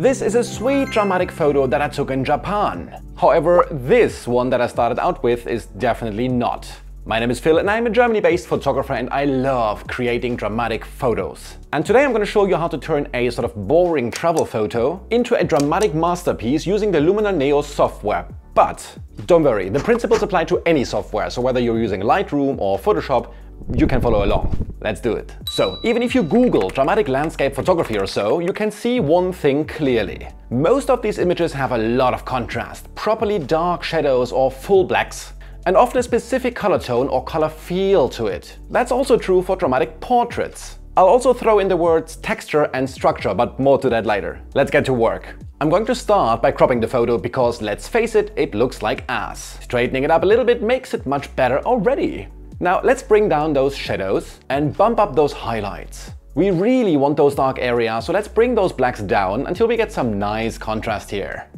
This is a sweet dramatic photo that I took in Japan. However, this one that I started out with is definitely not. My name is Phil and I'm a Germany-based photographer and I love creating dramatic photos. And today I'm going to show you how to turn a sort of boring travel photo into a dramatic masterpiece using the Luminar Neo software. But don't worry, the principles apply to any software, so whether you're using Lightroom or Photoshop, you can follow along. Let's do it. So, even if you Google dramatic landscape photography or so, you can see one thing clearly. Most of these images have a lot of contrast, properly dark shadows or full blacks, and often a specific color tone or color feel to it. That's also true for dramatic portraits. I'll also throw in the words texture and structure, but more to that later. Let's get to work. I'm going to start by cropping the photo because, let's face it, it looks like ass. Straightening it up a little bit makes it much better already. Now let's bring down those shadows and bump up those highlights. We really want those dark areas, so let's bring those blacks down until we get some nice contrast here.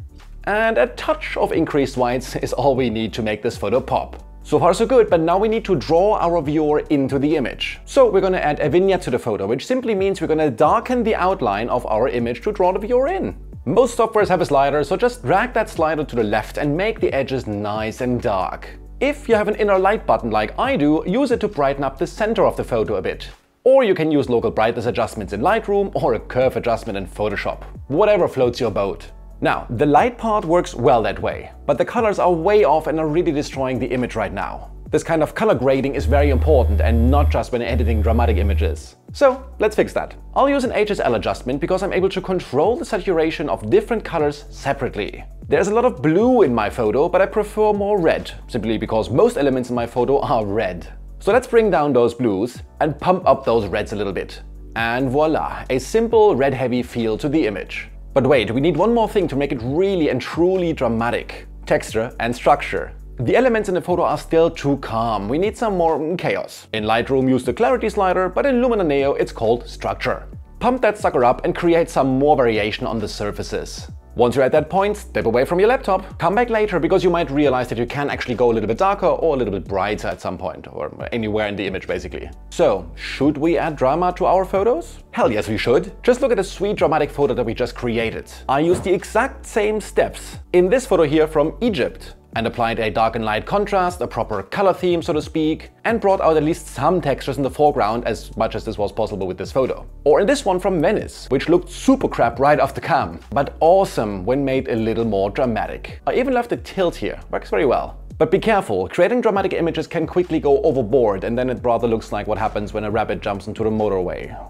And a touch of increased whites is all we need to make this photo pop. So far so good, but now we need to draw our viewer into the image. So we're gonna add a vignette to the photo, which simply means we're gonna darken the outline of our image to draw the viewer in. Most softwares have a slider, so just drag that slider to the left and make the edges nice and dark. If you have an inner light button like I do, use it to brighten up the center of the photo a bit. Or you can use local brightness adjustments in Lightroom or a curve adjustment in Photoshop. Whatever floats your boat. Now, the light part works well that way, but the colors are way off and are really destroying the image right now. This kind of color grading is very important and not just when editing dramatic images. So let's fix that. I'll use an HSL adjustment because I'm able to control the saturation of different colors separately. There's a lot of blue in my photo, but I prefer more red, simply because most elements in my photo are red. So let's bring down those blues and pump up those reds a little bit. And voila, a simple red-heavy feel to the image. But wait, we need one more thing to make it really and truly dramatic. Texture and structure. The elements in the photo are still too calm. We need some more chaos. In Lightroom, use the clarity slider, but in Luminar Neo, it's called structure. Pump that sucker up and create some more variation on the surfaces. Once you're at that point, step away from your laptop. Come back later because you might realize that you can actually go a little bit darker or a little bit brighter at some point, or anywhere in the image basically. So, should we add drama to our photos? Hell yes we should! Just look at the sweet dramatic photo that we just created. I used the exact same steps in this photo here from Egypt and applied a dark and light contrast, a proper color theme so to speak, and brought out at least some textures in the foreground as much as this was possible with this photo. Or in this one from Venice, which looked super crap right off the cam, but awesome when made a little more dramatic. I even left the tilt here, works very well. But be careful, creating dramatic images can quickly go overboard and then it rather looks like what happens when a rabbit jumps into the motorway.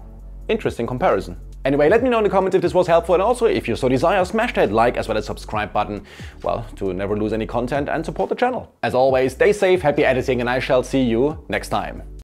Interesting comparison. Anyway, let me know in the comments if this was helpful, and also, if you so desire, smash that like as well as subscribe button, well, to never lose any content and support the channel. As always, stay safe, happy editing, and I shall see you next time.